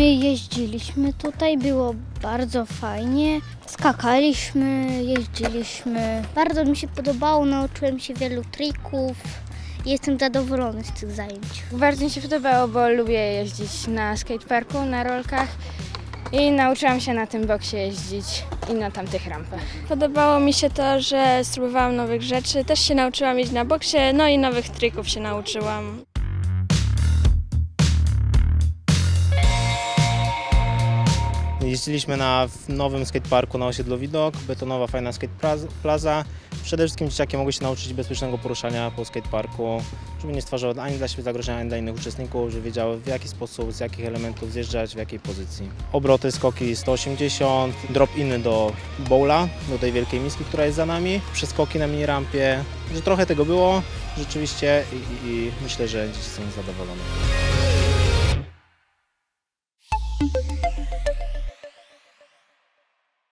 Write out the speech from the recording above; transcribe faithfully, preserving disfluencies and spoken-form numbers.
My jeździliśmy tutaj, było bardzo fajnie, skakaliśmy, jeździliśmy. Bardzo mi się podobało, nauczyłem się wielu trików. Jestem zadowolony z tych zajęć. Bardzo mi się podobało, bo lubię jeździć na skateparku, na rolkach i nauczyłam się na tym boksie jeździć i na tamtych rampach. Podobało mi się to, że spróbowałam nowych rzeczy, też się nauczyłam jeździć na boksie, no i nowych trików się nauczyłam. Jeździliśmy na nowym skateparku na osiedlu Widok, betonowa fajna skateplaza. Przede wszystkim dzieciaki mogły się nauczyć bezpiecznego poruszania po skateparku, żeby nie stwarzały ani dla siebie zagrożenia, ani dla innych uczestników, żeby wiedziały w jaki sposób, z jakich elementów zjeżdżać, w jakiej pozycji. Obroty, skoki sto osiemdziesiąt, drop-iny do bowla, do tej wielkiej miski, która jest za nami, przeskoki na mini rampie, że trochę tego było rzeczywiście i, i, i myślę, że dzieci są zadowolone.